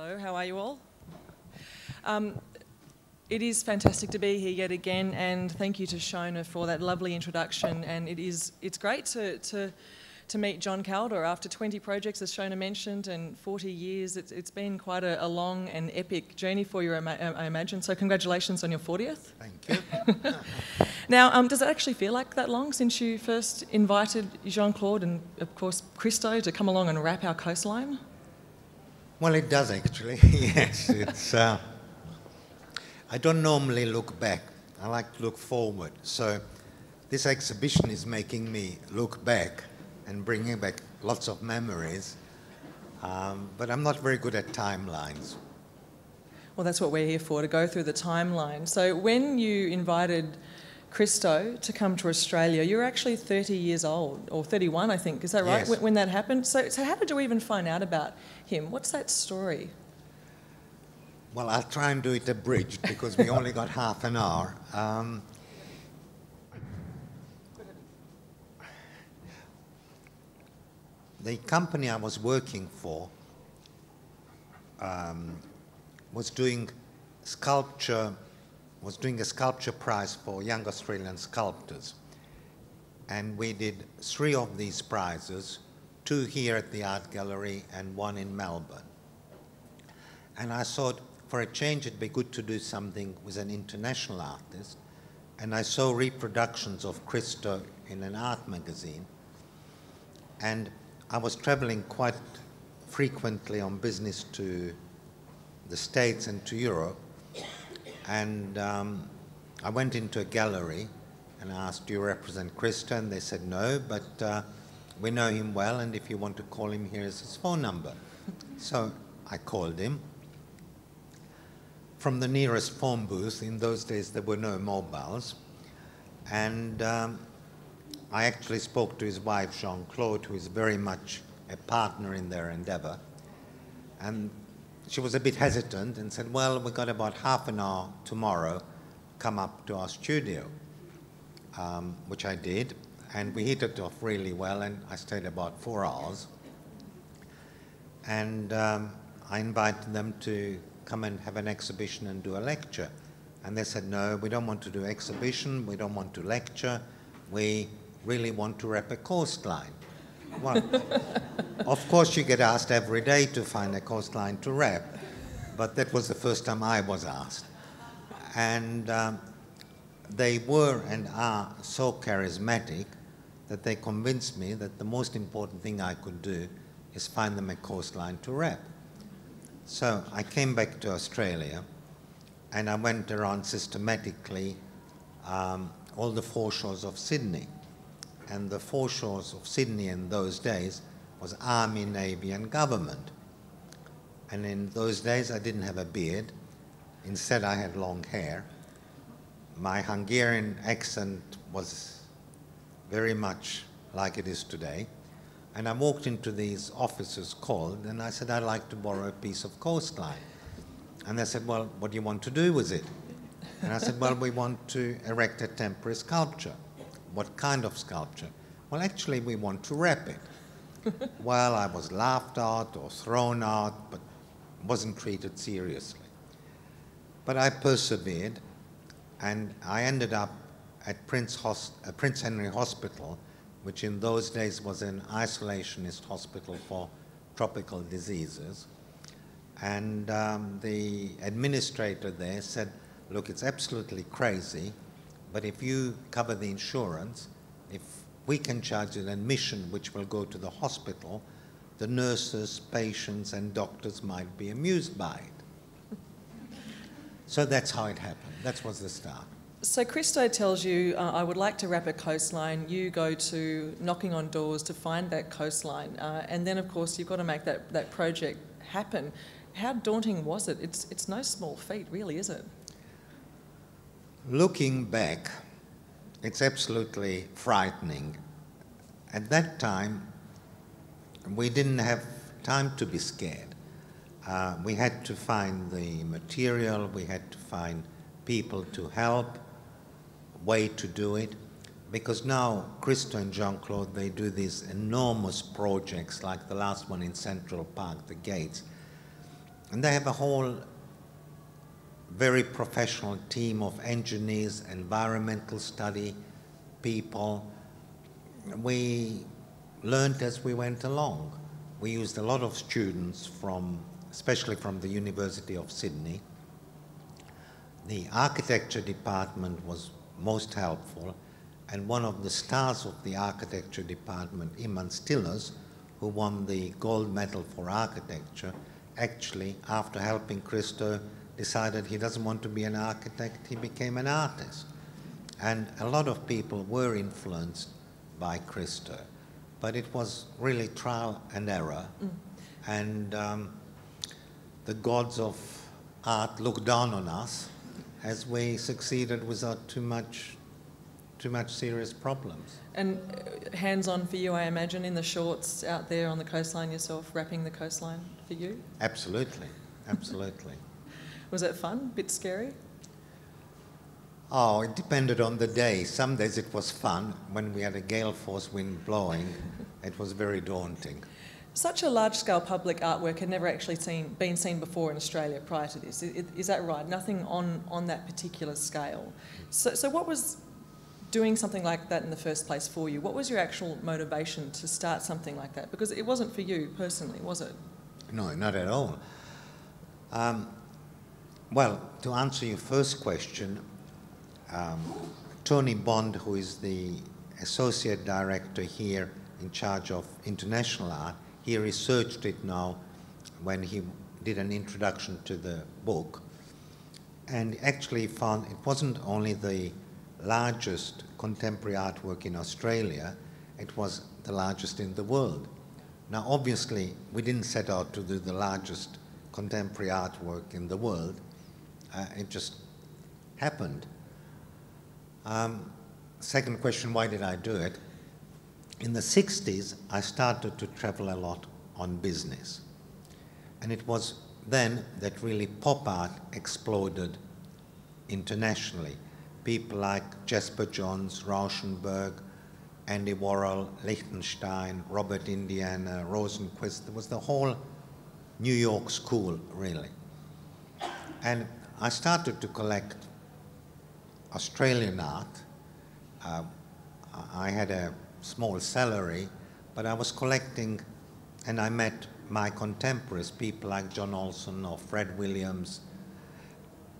Hello, how are you all? It is fantastic to be here yet again, and thank you to Shona for that lovely introduction. And it's great to meet John Kaldor after 20 projects, as Shona mentioned, and 40 years. It's been quite a long and epic journey for you, I imagine. So congratulations on your 40th. Thank you. Now, does it actually feel like that long since you first invited Jean-Claude and, of course, Christo to come along and wrap our coastline? Well, it does, actually. Yes, it's... I don't normally look back. I like to look forward. So this exhibition is making me look back and bringing back lots of memories, but I'm not very good at timelines. Well, that's what we're here for, to go through the timeline. So when you invited Christo to come to Australia, you were actually 30 years old, or 31, I think, is that right? Yes. When that happened? So how did you even find out about him? What's that story? Well, I'll try and do it abridged, because we only got half an hour. The company I was working for was doing a sculpture prize for young Australian sculptors. And we did 3 of these prizes, 2 here at the art gallery and 1 in Melbourne. And I thought, for a change, it'd be good to do something with an international artist. And I saw reproductions of Christo in an art magazine. And I was traveling quite frequently on business to the States and to Europe, and I went into a gallery and asked, do you represent Christo? And they said no, but we know him well, and if you want to call him, here is his phone number. So I called him from the nearest phone booth. In those days there were no mobiles, and I actually spoke to his wife, Jean-Claude, who is very much a partner in their endeavor. And she was a bit hesitant and said, well, we've got about half an hour tomorrow, come up to our studio, which I did. And we hit it off really well, and I stayed about 4 hours. And I invited them to come and have an exhibition and do a lecture. And they said, no, we don't want to do exhibition, we don't want to lecture, we really want to wrap a coastline. Well, of course you get asked every day to find a coastline to wrap, but that was the first time I was asked. And they were and are so charismatic that they convinced me that the most important thing I could do is find them a coastline to wrap. So I came back to Australia, and I went around systematically all the foreshores of Sydney. And the foreshores of Sydney in those days was Army, Navy, and government. And in those days, I didn't have a beard. Instead, I had long hair. My Hungarian accent was very much like it is today. And I walked into these offices called, and I said, I'd like to borrow a piece of coastline. And they said, well, what do you want to do with it? And I said, well, we want to erect a temporary sculpture. What kind of sculpture? Well, actually, we want to wrap it. Well, I was laughed at or thrown out, but wasn't treated seriously. But I persevered, and I ended up at Prince Henry Hospital, which in those days was an isolationist hospital for tropical diseases. And the administrator there said, look, it's absolutely crazy, but if you cover the insurance, if we can charge an admission which will go to the hospital, the nurses, patients, and doctors might be amused by it. So that's how it happened. That was the start. So Christo tells you, I would like to wrap a coastline. You go to knocking on doors to find that coastline. And then, of course, you've got to make that project happen. How daunting was it? It's no small feat, really, is it? Looking back, it's absolutely frightening. At that time, we didn't have time to be scared. We had to find the material, we had to find people to help, way to do it, because now Christo and Jean-Claude, they do these enormous projects, like the last one in Central Park, the Gates, And they have a whole very professional team of engineers, environmental study people. We learned as we went along. We used a lot of students from, especially from the University of Sydney. The architecture department was most helpful, and one of the stars of the architecture department, Iman Stillers, who won the gold medal for architecture, actually, after helping Christo, decided he doesn't want to be an architect, he became an artist. And a lot of people were influenced by Christo, but it was really trial and error. Mm. And the gods of art looked down on us as we succeeded without too much serious problems. And hands-on for you, I imagine, in the shorts out there on the coastline yourself, wrapping the coastline for you? Absolutely, absolutely. Was it fun? A bit scary? Oh, it depended on the day. Some days it was fun. When we had a gale force wind blowing, it was very daunting. Such a large-scale public artwork had never actually been seen before in Australia prior to this. Is that right? Nothing on that particular scale. So what was doing something like that in the first place for you? What was your actual motivation to start something like that? Because it wasn't for you personally, was it? No, not at all. Well, to answer your first question, Tony Bond, who is the associate director here in charge of international art, he researched it now when he did an introduction to the book, and actually found it wasn't only the largest contemporary artwork in Australia, it was the largest in the world. Now obviously we didn't set out to do the largest contemporary artwork in the world, it just happened. Second question, why did I do it? In the 60s, I started to travel a lot on business. And it was then that really pop art exploded internationally. People like Jasper Johns, Rauschenberg, Andy Warrell, Liechtenstein, Robert Indiana, Rosenquist. There was the whole New York school, really. And I started to collect Australian art. I had a small salary, but I was collecting, and I met my contemporaries, people like John Olsen or Fred Williams,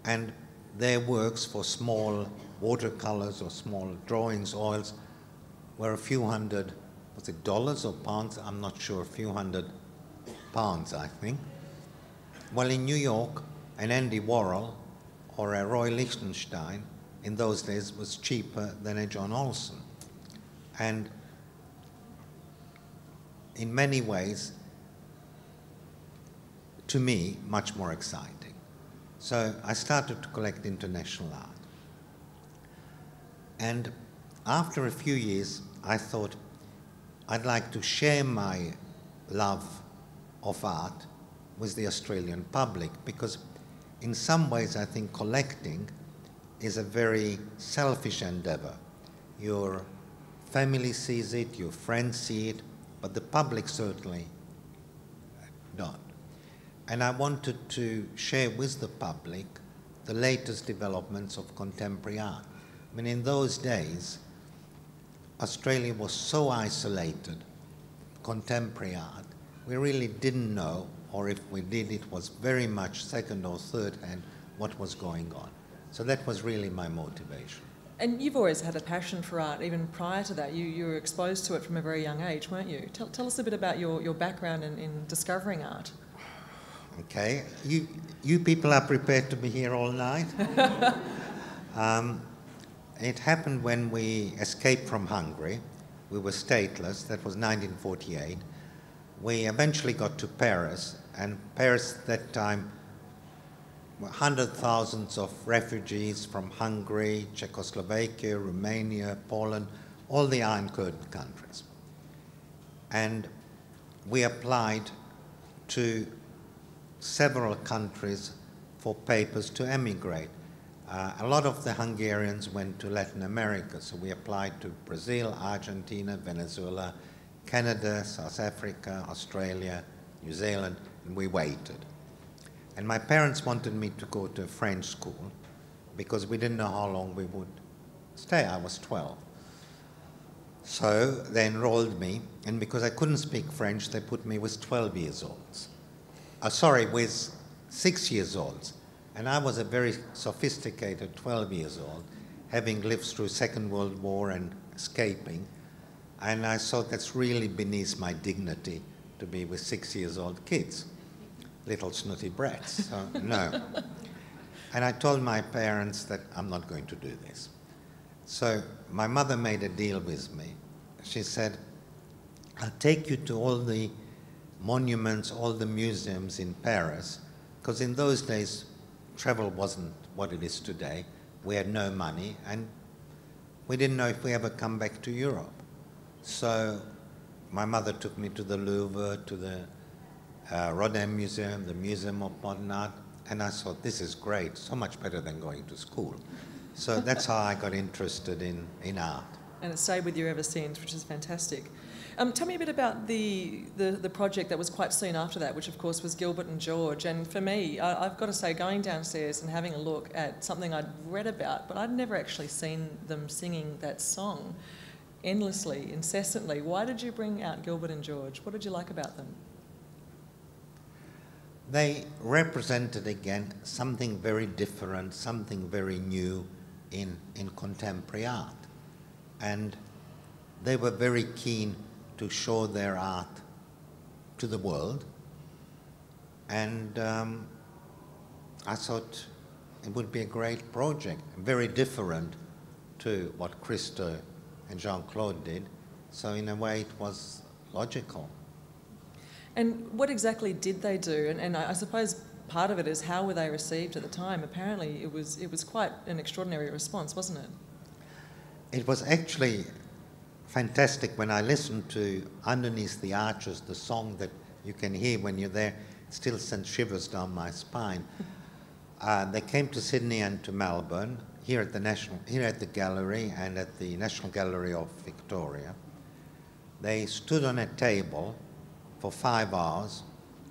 and their works for small watercolors or small drawings, oils, were a few hundred, was it dollars or pounds? I'm not sure, a few hundred pounds, I think. Well, in New York, an Andy Warhol or a Roy Lichtenstein in those days was cheaper than a John Olsen. And in many ways, to me, much more exciting. So I started to collect international art. And after a few years, I thought I'd like to share my love of art with the Australian public, because in some ways, I think collecting is a very selfish endeavor. You're family sees it, your friends see it, but the public certainly don't. And I wanted to share with the public the latest developments of contemporary art. I mean, in those days, Australia was so isolated, contemporary art, we really didn't know, or if we did, it was very much second or third hand what was going on. So that was really my motivation. And you've always had a passion for art, even prior to that. You were exposed to it from a very young age, weren't you? Tell us a bit about your background in discovering art. Okay. You people are prepared to be here all night? It happened when we escaped from Hungary. We were stateless. That was 1948. We eventually got to Paris, and Paris at that time, hundred thousands of refugees from Hungary, Czechoslovakia, Romania, Poland, all the Iron Curtain countries. And we applied to several countries for papers to emigrate. A lot of the Hungarians went to Latin America, so we applied to Brazil, Argentina, Venezuela, Canada, South Africa, Australia, New Zealand, and we waited. And my parents wanted me to go to a French school because we didn't know how long we would stay. I was 12. So they enrolled me, and because I couldn't speak French, they put me with 6 years olds. And I was a very sophisticated 12 years old, having lived through Second World War and escaping. And I thought that's really beneath my dignity to be with 6 years old kids, little snooty brats, so no. And I told my parents that I'm not going to do this. So my mother made a deal with me. She said, I'll take you to all the monuments, all the museums in Paris, because in those days, travel wasn't what it is today. We had no money, and we didn't know if we ever come back to Europe. So my mother took me to the Louvre, to the Rodin Museum, the Museum of Modern Art, and I thought, this is great, so much better than going to school. So that's how I got interested in art. And it stayed with you ever since, which is fantastic. Tell me a bit about the project that was quite soon after that, which of course was Gilbert and George. And for me, I've got to say, going downstairs and having a look at something I'd read about, but I'd never actually seen them singing that song endlessly, incessantly. Why did you bring out Gilbert and George? What did you like about them? They represented, again, something very different, something very new in contemporary art. And they were very keen to show their art to the world. And I thought it would be a great project, very different to what Christo and Jean-Claude did. So in a way, it was logical. And what exactly did they do? And I suppose part of it is how were they received at the time? Apparently, it was quite an extraordinary response, wasn't it? It was actually fantastic when I listened to Underneath the Arches, the song that you can hear when you're there, still sends shivers down my spine. They came to Sydney and to Melbourne, here at the gallery and at the National Gallery of Victoria. They stood on a table for 5 hours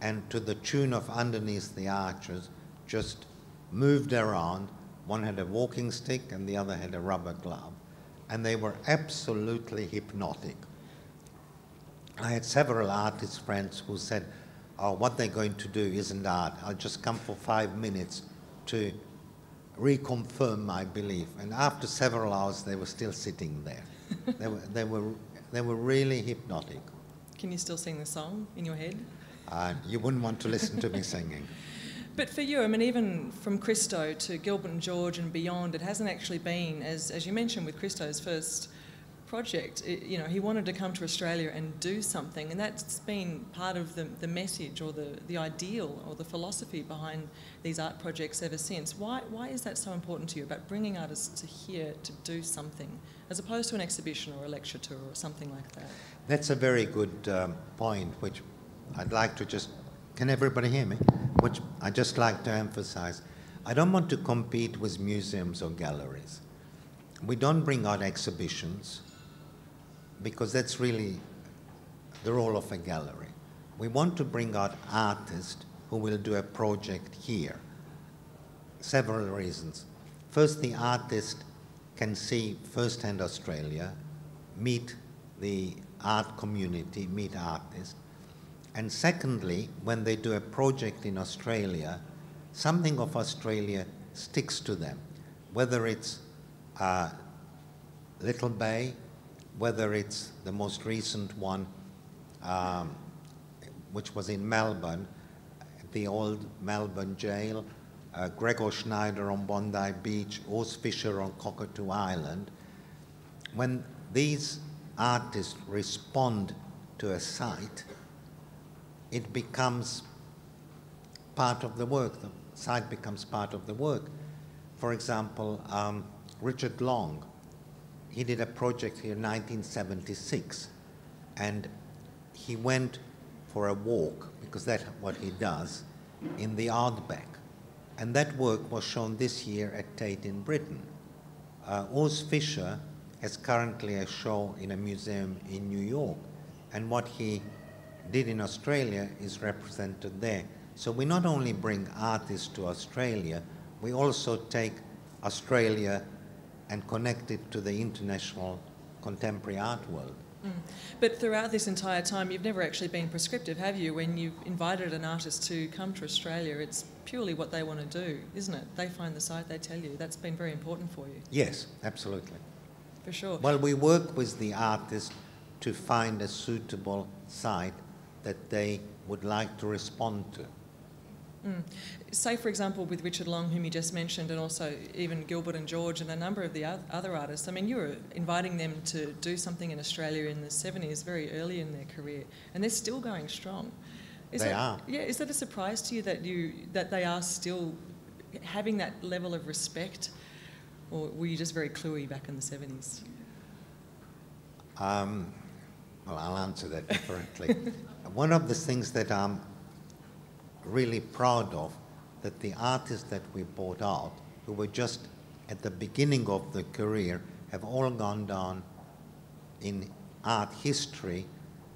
and to the tune of Underneath the Arches just moved around. One had a walking stick and the other had a rubber glove. And they were absolutely hypnotic. I had several artist friends who said, oh, what they're going to do isn't art. I'll just come for 5 minutes to reconfirm my belief. And after several hours, they were still sitting there. they were really hypnotic. Can you still sing the song in your head? You wouldn't want to listen to me singing. But for you, I mean, even from Christo to Gilbert and George and beyond, it hasn't actually been, as you mentioned with Christo's first project, you know, he wanted to come to Australia and do something, and that's been part of the message or the ideal or the philosophy behind these art projects ever since. Why is that so important to you, about bringing artists here to do something, as opposed to an exhibition or a lecture tour or something like that? That's a very good point, which I'd like to just... Can everybody hear me? Which I just like to emphasize. I don't want to compete with museums or galleries. We don't bring out exhibitions because that's really the role of a gallery. We want to bring out artists who will do a project here. Several reasons. First, the artist can see firsthand Australia, meet the art community, meet artists. And secondly, when they do a project in Australia, something of Australia sticks to them, whether it's Little Bay, whether it's the most recent one, which was in Melbourne, the old Melbourne jail, Gregor Schneider on Bondi Beach, Urs Fischer on Cockatoo Island. When these artists respond to a site, it becomes part of the work. The site becomes part of the work. For example, Richard Long, he did a project here in 1976, and he went for a walk, because that's what he does, in the outback. And that work was shown this year at Tate in Britain. Urs Fischer has currently a show in a museum in New York, and what he did in Australia is represented there. So we not only bring artists to Australia, we also take Australia and connect it to the international contemporary art world. Mm. But throughout this entire time, you've never actually been prescriptive, have you? When you've invited an artist to come to Australia, it's purely what they want to do, isn't it? They find the site, they tell you. That's been very important for you. Yes, absolutely. For sure. Well, we work with the artist to find a suitable site that they would like to respond to. Mm. Say, for example, with Richard Long, whom you just mentioned, and also even Gilbert and George and a number of the other artists, I mean, you were inviting them to do something in Australia in the 70s, very early in their career, and they're still going strong. They are. Yeah, is that a surprise to you that they are still having that level of respect, or were you just very cluey back in the 70s? Well, I'll answer that differently. One of the things that I'm really proud of, that the artists that we brought out, who were just at the beginning of their career, have all gone down in art history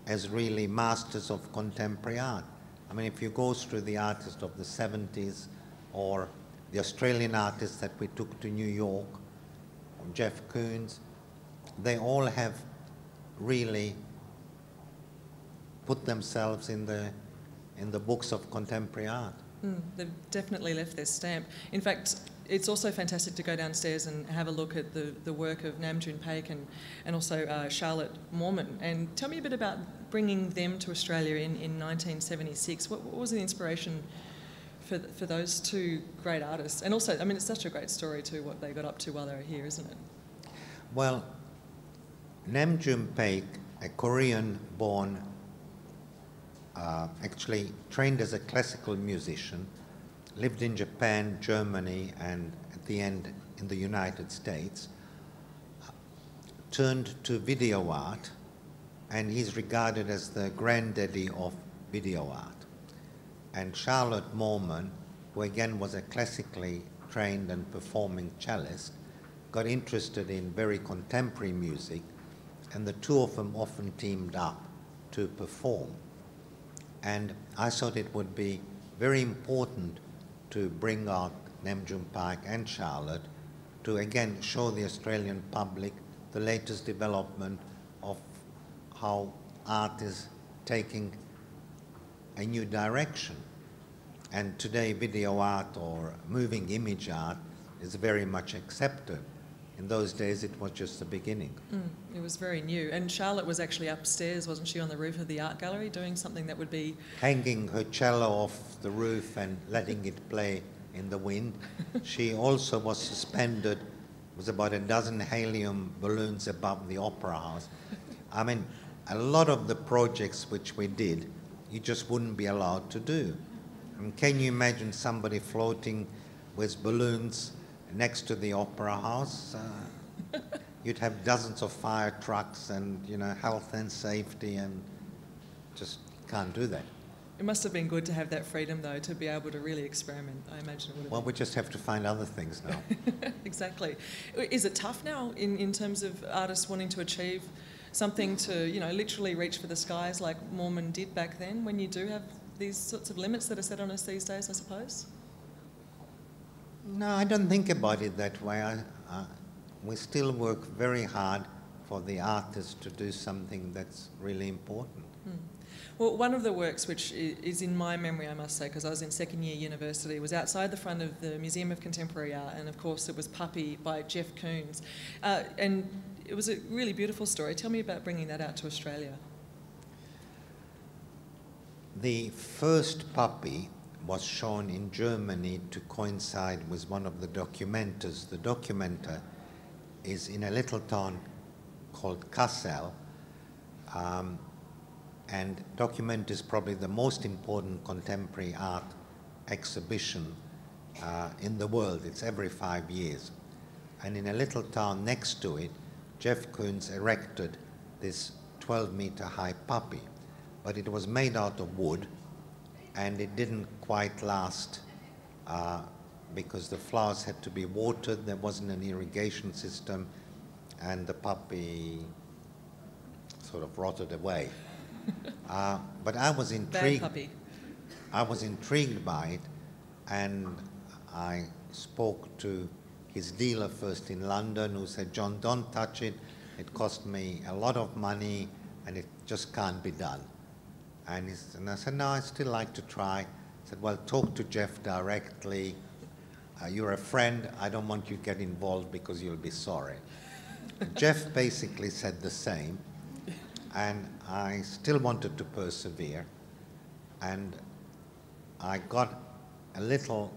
as really masters of contemporary art. I mean, if you go through the artists of the 70s or the Australian artists that we took to New York, or Jeff Koons, they all have really put themselves in the books of contemporary art. Mm, they've definitely left their stamp. In fact, it's also fantastic to go downstairs and have a look at the work of Nam June Paik and also Charlotte Moorman. And tell me a bit about bringing them to Australia in 1976. What was the inspiration for those two great artists? And also, I mean, it's such a great story too, what they got up to while they were here, isn't it? Well, Nam June Paik, a Korean-born, actually trained as a classical musician, lived in Japan, Germany, and at the end in the United States, turned to video art, and he's regarded as the granddaddy of video art. And Charlotte Moorman, who again was a classically trained and performing cellist, got interested in very contemporary music, and the two of them often teamed up to perform. And I thought it would be very important to bring out Nam June Paik and Charlotte to again show the Australian public the latest development of how art is taking a new direction. And today video art or moving image art is very much accepted. In those days, it was just the beginning. Mm, it was very new. And Charlotte was actually upstairs, wasn't she, on the roof of the art gallery, doing something that would be... hanging her cello off the roof and letting it play in the wind. She also was suspended with about a dozen helium balloons above the Opera House. I mean, a lot of the projects which we did, you just wouldn't be allowed to do. I mean, can you imagine somebody floating with balloons next to the Opera House? You'd have dozens of fire trucks and, you know, health and safety, and just can't do that. It must have been good to have that freedom, though, to be able to really experiment, I imagine. It would have been. We just have to find other things now. Exactly. Is it tough now in terms of artists wanting to achieve something to, you know, literally reach for the skies like Moorman did back then, when you do have these sorts of limits that are set on us these days, I suppose? No, I don't think about it that way. We still work very hard for the artists to do something that's really important. Mm. Well, one of the works which is in my memory, I must say, because I was in second year university, was outside the front of the Museum of Contemporary Art, and of course it was Puppy by Jeff Koons. And it was a really beautiful story. Tell me about bringing that out to Australia. The first Puppy was shown in Germany to coincide with one of the Documentas. The Documenta is in a little town called Kassel, and Documenta is probably the most important contemporary art exhibition in the world. It's every 5 years. And in a little town next to it, Jeff Koons erected this 12-meter high Puppy, but it was made out of wood, and it didn't quite last because the flowers had to be watered, there wasn't an irrigation system, and the Puppy sort of rotted away. But I was intrigued. Bad Puppy. I was intrigued by it, and I spoke to his dealer first in London, who said, John, don't touch it. It cost me a lot of money, and it just can't be done. And I said, no, I still like to try. I said, well, talk to Jeff directly. You're a friend. I don't want you to get involved because you'll be sorry. Jeff basically said the same, and I still wanted to persevere. And I got a little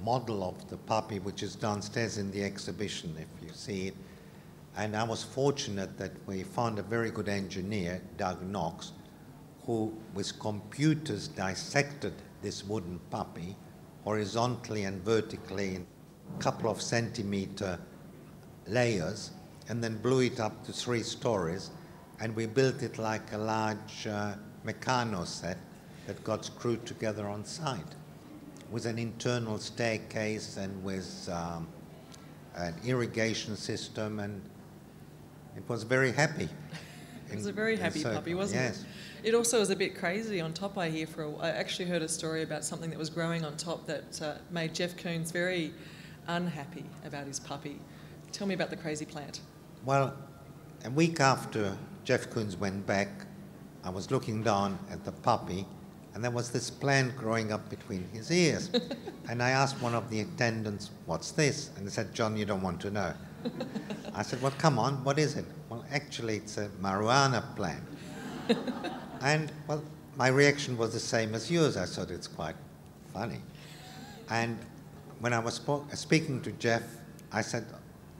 model of the puppy, which is downstairs in the exhibition, if you see it. And I was fortunate that we found a very good engineer, Doug Knox, who with computers dissected this wooden puppy horizontally and vertically in a couple of centimeter layers, and then blew it up to 3 stories. And we built it like a large meccano set that got screwed together on site, with an internal staircase and with an irrigation system, and it was very happy. It was a very happy puppy, wasn't it? Yes. It also was a bit crazy on top, I hear, for a while. I actually heard a story about something that was growing on top that made Jeff Koons very unhappy about his puppy. Tell me about the crazy plant. Well, a week after Jeff Koons went back, I was looking down at the puppy, and there was this plant growing up between his ears. And I asked one of the attendants, what's this? And they said, John, you don't want to know. I said, well, come on, what is it? Well, actually, it's a marijuana plant. And, well, my reaction was the same as yours. I thought it's quite funny. And when I was speaking to Jeff, I said,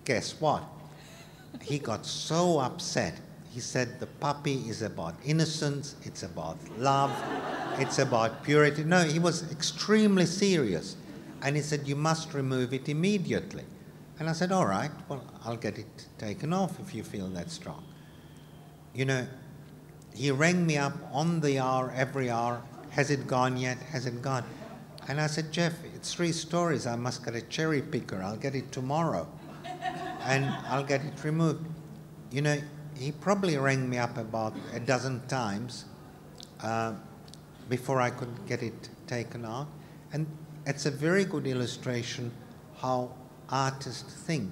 guess what? He got so upset. He said, the puppy is about innocence, it's about love, it's about purity. No, he was extremely serious. And he said, you must remove it immediately. And I said, all right, well, I'll get it taken off if you feel that strong. You know, he rang me up on the hour, every hour, has it gone yet, has it gone? And I said, Jeff, it's 3 stories, I must get a cherry picker, I'll get it tomorrow. And I'll get it removed. You know, he probably rang me up about 12 times before I could get it taken out. And it's a very good illustration how artists think.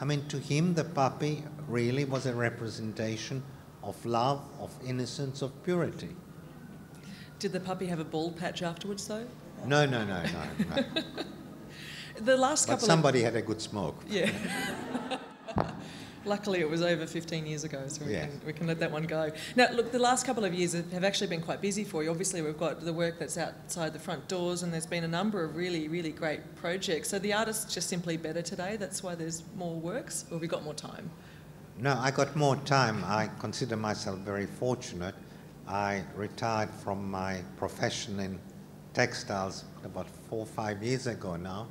I mean, to him, the puppy really was a representation of love, of innocence, of purity. Did the puppy have a bald patch afterwards, though? No, no, no, no, no. The last couple of... But somebody had a good smoke. Yeah. Luckily, it was over 15 years ago, so we can let that one go. Now, look, the last couple of years have actually been quite busy for you. Obviously, we've got the work that's outside the front doors, and there's been a number of really, really great projects. So the artist's just simply better today. That's why there's more works, or have you got more time? No, I got more time. I consider myself very fortunate. I retired from my profession in textiles about 4 or 5 years ago now,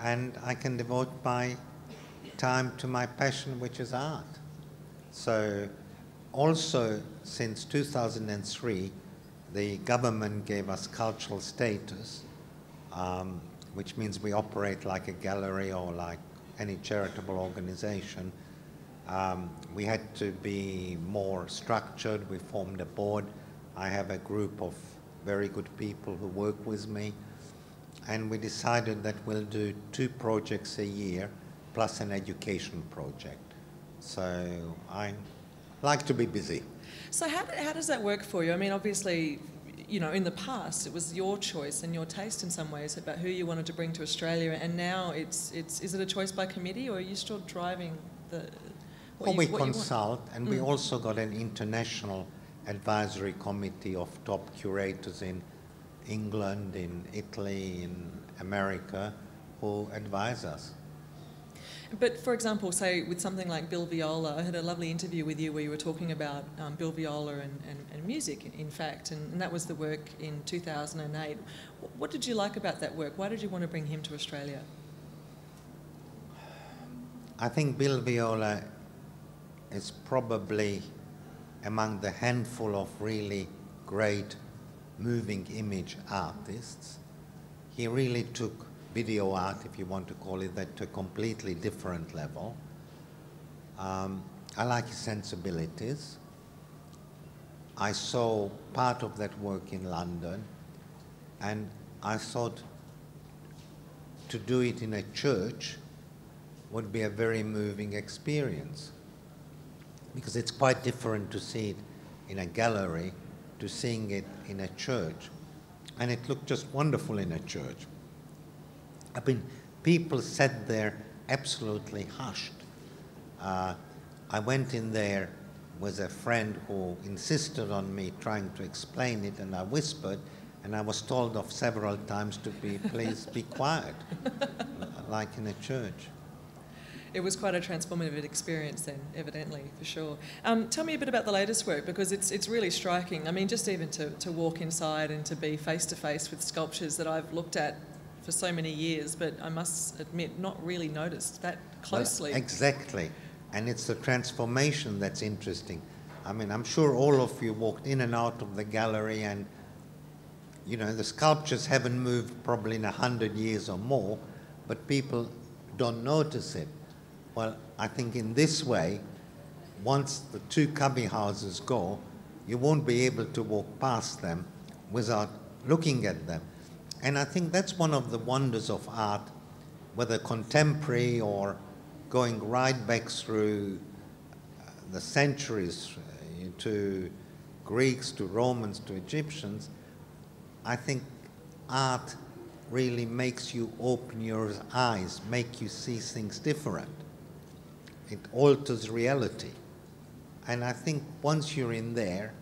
and I can devote my time to my passion, which is art. So also, since 2003, the government gave us cultural status, which means we operate like a gallery or like any charitable organization. We had to be more structured. We formed a board. I have a group of very good people who work with me. And we decided that we'll do 2 projects a year, plus an education project. So I like to be busy. So how does that work for you? I mean, obviously, you know, in the past, it was your choice and your taste in some ways about who you wanted to bring to Australia, and now is it a choice by committee, or are you still driving the... Well, we consult, and we also got an international advisory committee of top curators in England, in Italy, in America, who advise us. But, for example, say with something like Bill Viola, I had a lovely interview with you where you were talking about Bill Viola and music, in fact, and that was the work in 2008. What did you like about that work? Why did you want to bring him to Australia? I think Bill Viola is probably among the handful of really great moving image artists. He really took video art, if you want to call it that, to a completely different level. I like his sensibilities. I saw part of that work in London, and I thought to do it in a church would be a very moving experience, because it's quite different to see it in a gallery to seeing it in a church. And it looked just wonderful in a church. I mean, people sat there absolutely hushed. I went in there with a friend who insisted on me trying to explain it, and I whispered, and I was told off several times to be, please be quiet, like in a church. It was quite a transformative experience then, evidently, for sure. Tell me a bit about the latest work, because it's really striking. I mean, just even to walk inside and to be face-to-face with sculptures that I've looked at for so many years, but I must admit, not really noticed that closely. Well, exactly. And it's the transformation that's interesting. I mean, I'm sure all of you walked in and out of the gallery and, you know, the sculptures haven't moved probably in 100 years or more, but people don't notice it. Well, I think in this way, once the two cubby houses go, you won't be able to walk past them without looking at them. And I think that's one of the wonders of art, whether contemporary or going right back through the centuries, to Greeks, to Romans, to Egyptians. I think art really makes you open your eyes, make you see things different. It alters reality. And I think once you're in there,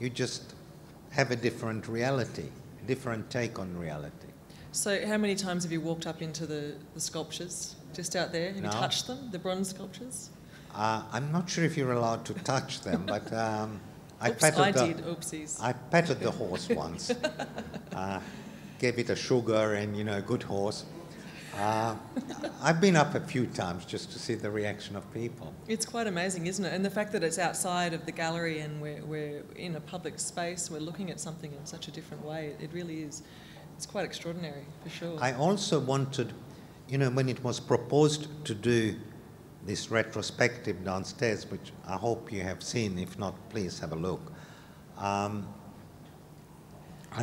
you just have a different reality, a different take on reality. So how many times have you walked up into the sculptures just out there? Have you touched them, the bronze sculptures? I'm not sure if you're allowed to touch them, but I patted the horse once. Gave it a sugar and, you know, a good horse. I've been up a few times just to see the reaction of people. It's quite amazing, isn't it? And the fact that it's outside of the gallery and we're in a public space, we're looking at something in such a different way, it really is. It's quite extraordinary, for sure. I also wanted, you know, when it was proposed to do this retrospective downstairs, which I hope you have seen, if not, please have a look. I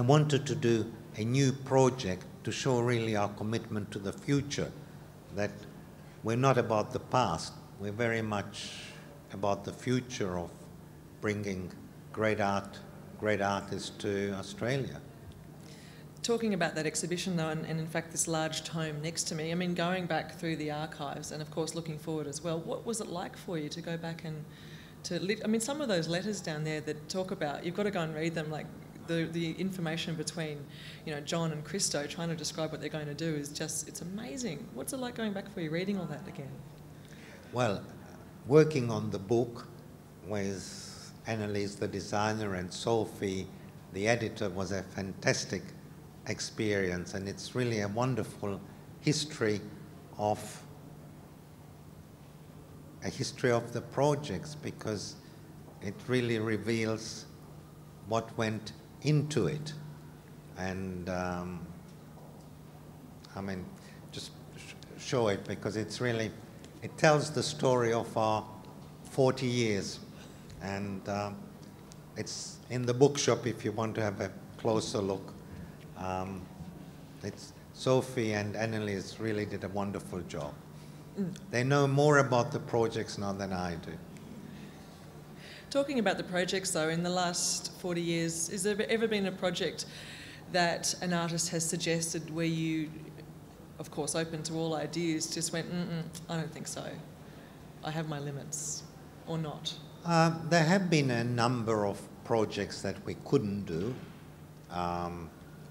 wanted to do a new project to show really our commitment to the future, that we're not about the past, we're very much about the future of bringing great art, great artists to Australia. Talking about that exhibition though, and in fact this large tome next to me, I mean, going back through the archives and of course looking forward as well, what was it like for you to go back and to, I mean, some of those letters down there that talk about, you've got to go and read them, like the information between, you know, John and Christo trying to describe what they're going to do is just, it's amazing. What's it like going back for you, reading all that again? Well, working on the book with Annalise, the designer, and Sophie, the editor, was a fantastic experience, and it's really a wonderful history of the projects, because it really reveals what went into it. And I mean, just show it, because it's really, it tells the story of our 40 years. And it's in the bookshop if you want to have a closer look. It's Sophie and Annalise really did a wonderful job. Mm. They know more about the projects now than I do. Talking about the projects though, in the last 40 years, has there ever been a project that an artist has suggested where you, of course open to all ideas, just went, I don't think so, I have my limits, or not? There have been a number of projects that we couldn't do,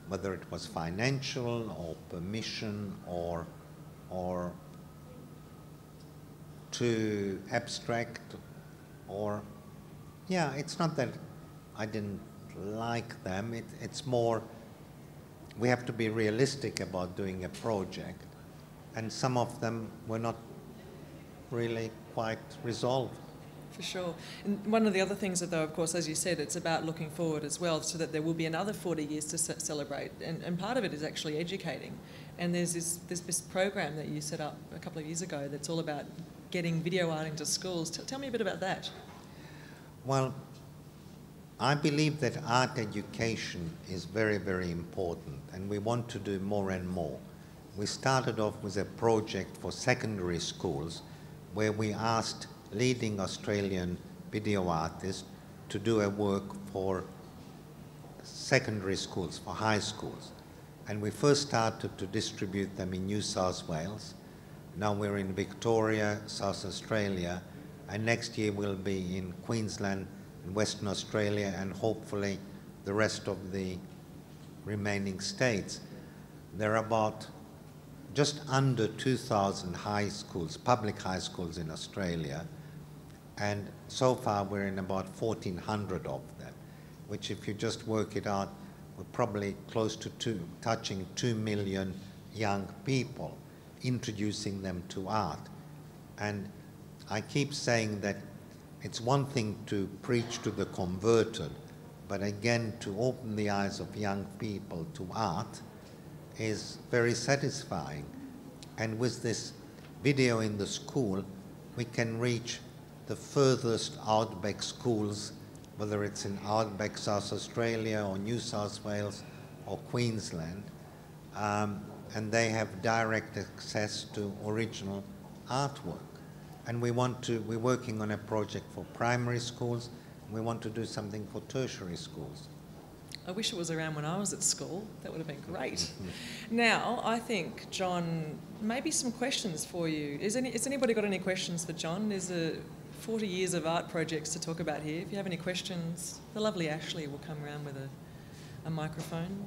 whether it was financial or permission or too abstract, or yeah, it's not that I didn't like them, it's more we have to be realistic about doing a project, and some of them were not really quite resolved. For sure. And one of the other things though, of course, as you said, it's about looking forward as well, so that there will be another 40 years to celebrate, and part of it is actually educating. And there's this program that you set up a couple of years ago that's all about getting video art into schools. Tell me a bit about that. Well, I believe that art education is very, very important, and we want to do more and more. We started off with a project for secondary schools where we asked leading Australian video artists to do a work for secondary schools, for high schools. And we first started to distribute them in New South Wales. Now we're in Victoria, South Australia, and next year we'll be in Queensland, Western Australia, and hopefully the rest of the remaining states. There are about just under 2,000 high schools, public high schools in Australia, and so far we're in about 1,400 of them, which if you just work it out, we're probably close to touching 2 million young people, introducing them to art. And I keep saying that it's one thing to preach to the converted, but again, to open the eyes of young people to art is very satisfying. And with this video in the school, we can reach the furthest outback schools, whether it's in outback South Australia or New South Wales or Queensland, and they have direct access to original artwork. And we want to, we're working on a project for primary schools, and we want to do something for tertiary schools. I wish it was around when I was at school. That would have been great. Mm-hmm. Now, I think, John, maybe some questions for you. Has anybody got any questions for John? There's 40 years of art projects to talk about here. If you have any questions, the lovely Ashley will come around with a microphone.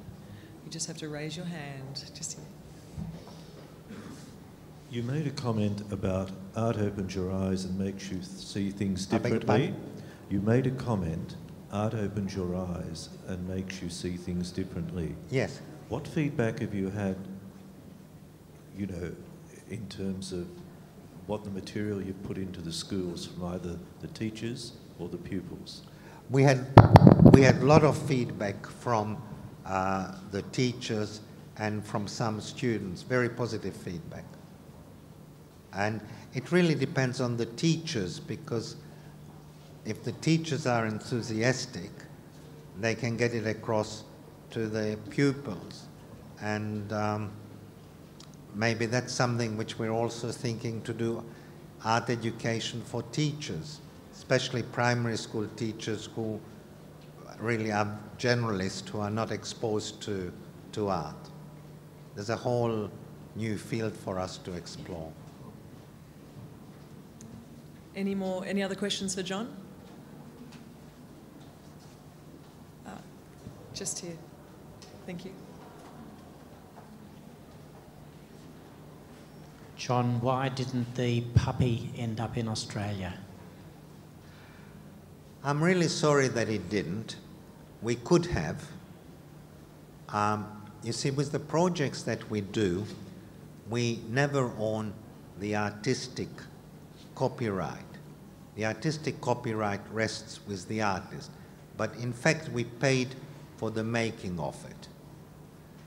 You just have to raise your hand. Just here. You made a comment about art opens your eyes and makes you see things differently. You made a comment, art opens your eyes and makes you see things differently. Yes. What feedback have you had, you know, in terms of what the material you've put into the schools from either the teachers or the pupils? We had a lot of feedback from the teachers and from some students, very positive feedback. And it really depends on the teachers, because if the teachers are enthusiastic, they can get it across to their pupils. And maybe that's something which we're also thinking to do, art education for teachers, especially primary school teachers who really are generalists, who are not exposed to art. There's a whole new field for us to explore. Any other questions for John? Just here. Thank you. John, why didn't the puppy end up in Australia? I'm really sorry that it didn't. We could have. You see, with the projects that we do, we never own the artistic copyright. The artistic copyright rests with the artist, but in fact we paid for the making of it.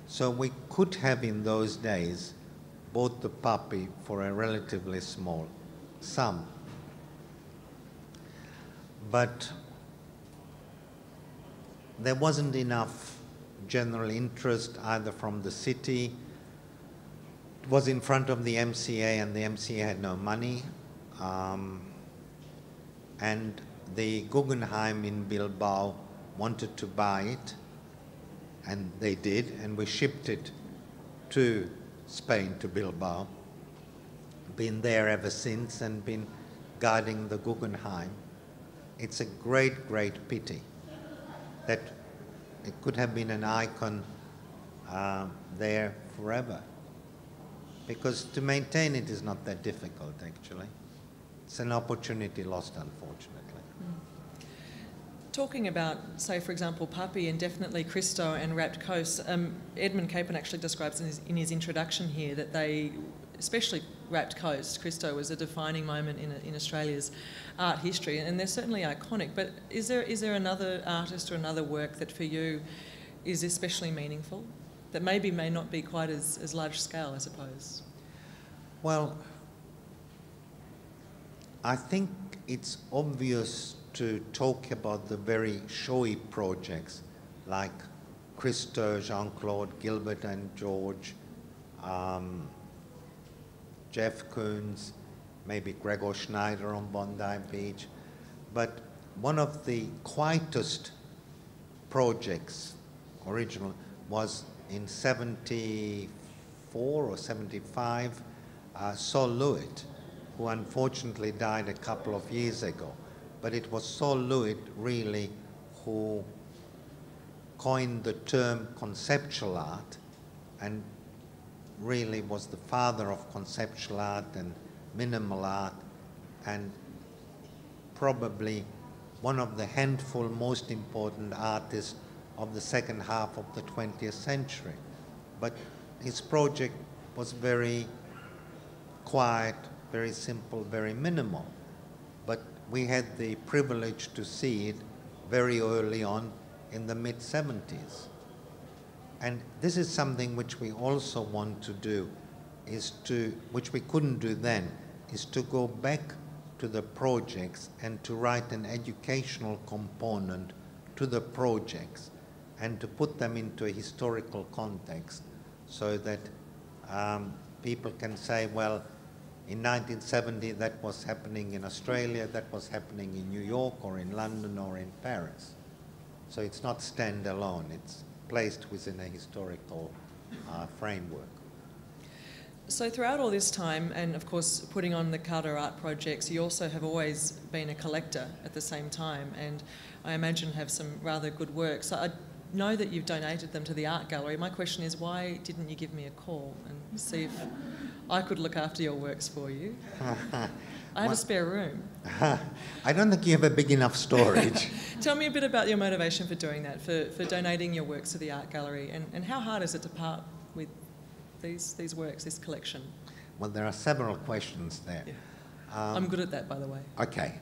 So we could have in those days bought the puppy for a relatively small sum. But there wasn't enough general interest either from the city. It was in front of the MCA and the MCA had no money. And the Guggenheim in Bilbao wanted to buy it, and they did, and we shipped it to Spain, to Bilbao. Been there ever since and been guarding the Guggenheim. It's a great, great pity that it could have been an icon there forever, because to maintain it is not that difficult, actually. It's an opportunity lost, unfortunately. Mm. Talking about, say, for example, Puppy and definitely Christo and Wrapped Coast, Edmund Capon actually describes in his introduction here that they, especially Wrapped Coast, Christo was a defining moment in Australia's art history, and they're certainly iconic. But is there another artist or another work that for you is especially meaningful, that maybe may not be quite as large scale, I suppose? Well, I think it's obvious to talk about the very showy projects like Christo, Jean-Claude, Gilbert and George, Jeff Koons, maybe Gregor Schneider on Bondi Beach. But one of the quietest projects, original, was in 74 or 75, Sol LeWitt, who unfortunately died a couple of years ago. But it was Sol LeWitt really who coined the term conceptual art and really was the father of conceptual art and minimal art, and probably one of the handful most important artists of the second half of the 20th century. But his project was very quiet, very simple, very minimal. But we had the privilege to see it very early on in the mid-70s. And this is something which we also want to do, is to, which we couldn't do then, is to go back to the projects and to write an educational component to the projects and to put them into a historical context so that people can say, well, in 1970 that was happening in Australia, that was happening in New York or in London or in Paris. So it's not standalone, it's placed within a historical framework. So throughout all this time, and of course putting on the Kaldor art projects, you also have always been a collector at the same time, and I imagine have some rather good works. So I know that you've donated them to the art gallery. My question is, why didn't you give me a call and see if I could look after your works for you? I have a spare room. I don't think you have a big enough storage. Tell me a bit about your motivation for doing that, for donating your works to the art gallery, and how hard is it to part with these works, this collection? Well, there are several questions there. Yeah. I'm good at that, by the way. Okay.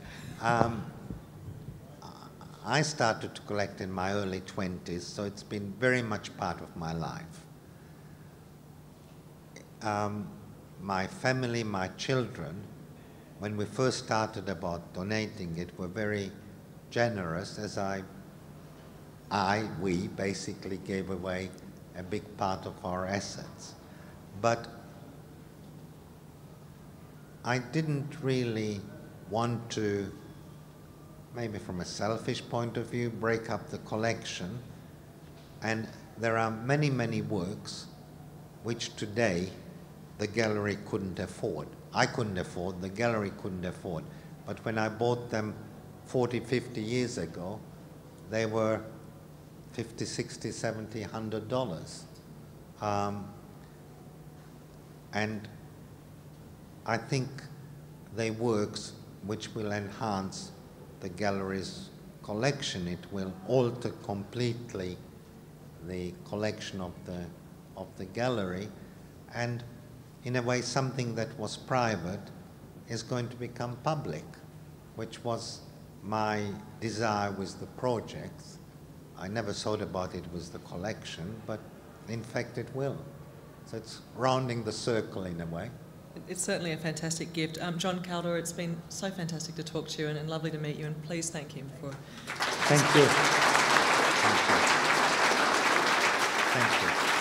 I started to collect in my early 20s, so it's been very much part of my life. My family, my children, when we first started about donating it, were very generous, as we basically gave away a big part of our assets. But I didn't really want to, maybe from a selfish point of view, break up the collection. And there are many, many works which today the gallery couldn't afford. I couldn't afford, the gallery couldn't afford. But when I bought them 40, 50 years ago, they were $50, $60, $70, $100. And I think they works which will enhance the gallery's collection. It will alter completely the collection of the gallery. And in a way, something that was private is going to become public, which was my desire with the projects. I never thought about it was the collection, but in fact it will. So it's rounding the circle in a way. It's certainly a fantastic gift. John Kaldor, it's been so fantastic to talk to you and lovely to meet you, and please thank him for... Thank you. Thank you. Thank you.